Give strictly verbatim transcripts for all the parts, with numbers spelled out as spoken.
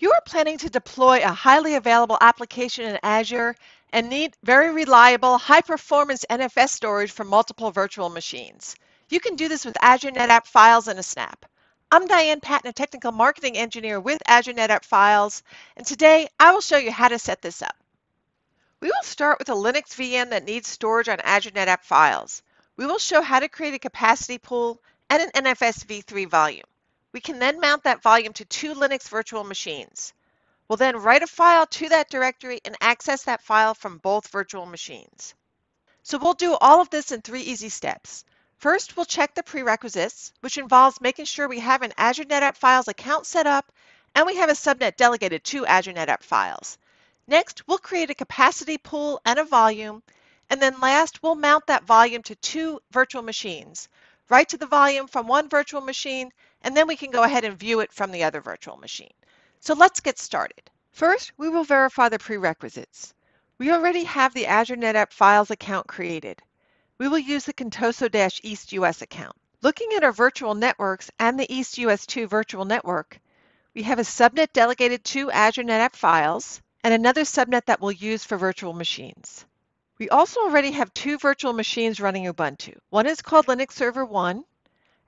You are planning to deploy a highly available application in Azure and need very reliable, high-performance N F S storage for multiple virtual machines. You can do this with Azure NetApp Files in a snap. I'm Diane Patton, a technical marketing engineer with Azure NetApp Files, and today I will show you how to set this up. We will start with a Linux V M that needs storage on Azure NetApp Files. We will show how to create a capacity pool and an N F S v three volume. We can then mount that volume to two Linux virtual machines. We'll then write a file to that directory and access that file from both virtual machines. So we'll do all of this in three easy steps. First, we'll check the prerequisites, which involves making sure we have an Azure NetApp Files account set up and we have a subnet delegated to Azure NetApp Files. Next, we'll create a capacity pool and a volume, and then last, we'll mount that volume to two virtual machines, write to the volume from one virtual machine, and then we can go ahead and view it from the other virtual machine. So let's get started. First, we will verify the prerequisites. We already have the Azure NetApp Files account created. We will use the Contoso-East U S account. Looking at our virtual networks and the East U S two virtual network, we have a subnet delegated to Azure NetApp Files and another subnet that we'll use for virtual machines. We also already have two virtual machines running Ubuntu. One is called Linux Server one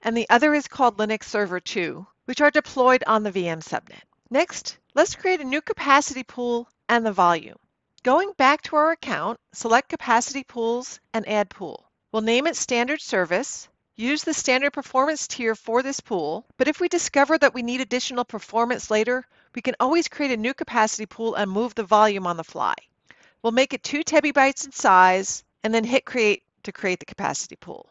and the other is called Linux Server two, which are deployed on the V M subnet. Next, let's create a new capacity pool and the volume. Going back to our account, select Capacity Pools and Add Pool. We'll name it Standard Service, use the standard performance tier for this pool, but if we discover that we need additional performance later, we can always create a new capacity pool and move the volume on the fly. We'll make it two terabytes in size and then hit Create to create the capacity pool.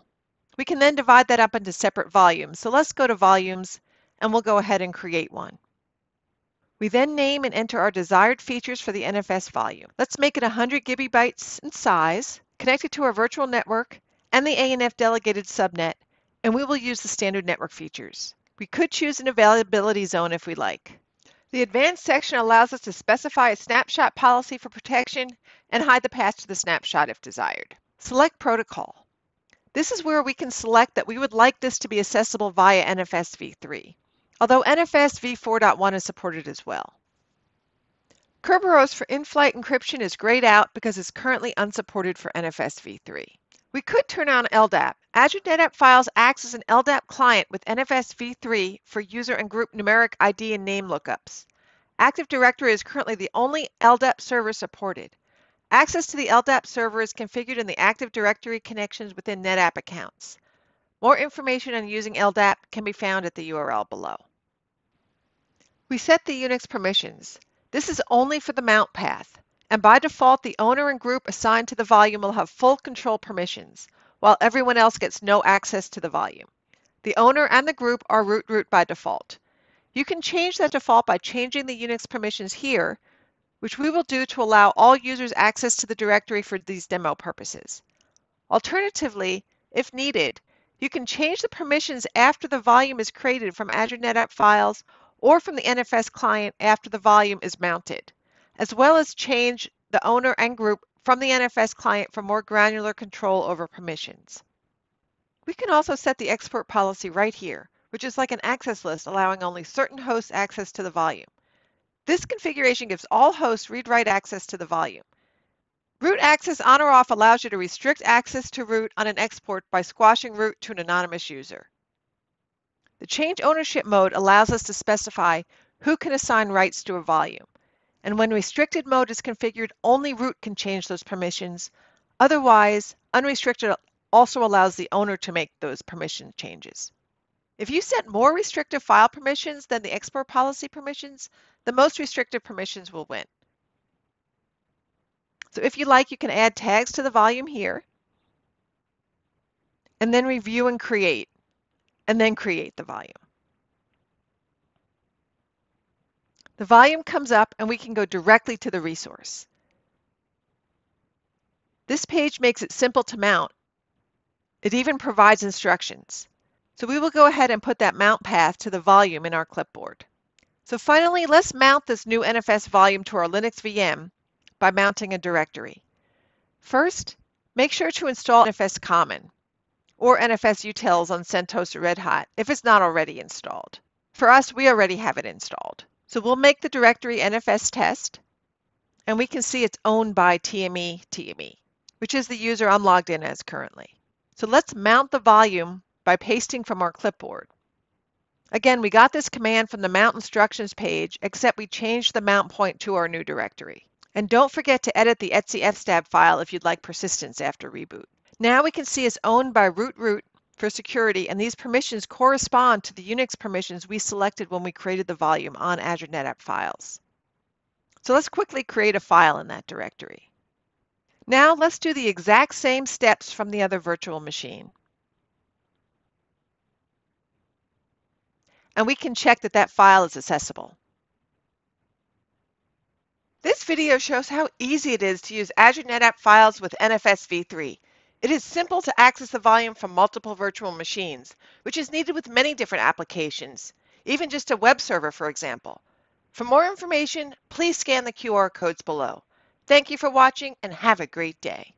We can then divide that up into separate volumes. So let's go to Volumes and we'll go ahead and create one. We then name and enter our desired features for the N F S volume. Let's make it one hundred gigabytes in size, connect it to our virtual network and the A N F delegated subnet, and we will use the standard network features. We could choose an availability zone if we like. The advanced section allows us to specify a snapshot policy for protection and hide the path to the snapshot if desired. Select Protocol. This is where we can select that we would like this to be accessible via N F S v three. Although N F S v four point one is supported as well. Kerberos for in-flight encryption is grayed out because it's currently unsupported for N F S v three. We could turn on L D A P. Azure NetApp Files acts as an L D A P client with N F S v three for user and group numeric I D and name lookups. Active Directory is currently the only L D A P server supported. Access to the L D A P server is configured in the Active Directory connections within NetApp accounts. More information on using L D A P can be found at the U R L below. We set the Unix permissions. This is only for the mount path, and by default, the owner and group assigned to the volume will have full control permissions, while everyone else gets no access to the volume. The owner and the group are root root by default. You can change that default by changing the Unix permissions here, which we will do to allow all users access to the directory for these demo purposes. Alternatively, if needed, you can change the permissions after the volume is created from Azure NetApp Files or from the N F S client after the volume is mounted, as well as change the owner and group from the N F S client for more granular control over permissions. We can also set the export policy right here, which is like an access list allowing only certain hosts access to the volume. This configuration gives all hosts read-write access to the volume. Root access on or off allows you to restrict access to root on an export by squashing root to an anonymous user. The change ownership mode allows us to specify who can assign rights to a volume. And when restricted mode is configured, only root can change those permissions. Otherwise, unrestricted also allows the owner to make those permission changes. If you set more restrictive file permissions than the export policy permissions, the most restrictive permissions will win. So if you like, you can add tags to the volume here, and then review and create. And then create the volume. The volume comes up and we can go directly to the resource. This page makes it simple to mount. It even provides instructions. So we will go ahead and put that mount path to the volume in our clipboard. So finally, let's mount this new N F S volume to our Linux V M by mounting a directory. First, make sure to install N F S Common or N F S Utils on CentOS or Red Hat if it's not already installed. For us, we already have it installed. So we'll make the directory N F S test, and we can see it's owned by T M E T M E, which is the user I'm logged in as currently. So let's mount the volume by pasting from our clipboard. Again, we got this command from the mount instructions page, except we changed the mount point to our new directory. And don't forget to edit the etcstab file if you'd like persistence after reboot. Now we can see it's owned by root root for security, and these permissions correspond to the Unix permissions we selected when we created the volume on Azure NetApp Files. So let's quickly create a file in that directory. Now let's do the exact same steps from the other virtual machine. And we can check that that file is accessible. This video shows how easy it is to use Azure NetApp Files with N F S v three. It is simple to access the volume from multiple virtual machines, which is needed with many different applications, even just a web server, for example. For more information, please scan the Q R codes below. Thank you for watching and have a great day.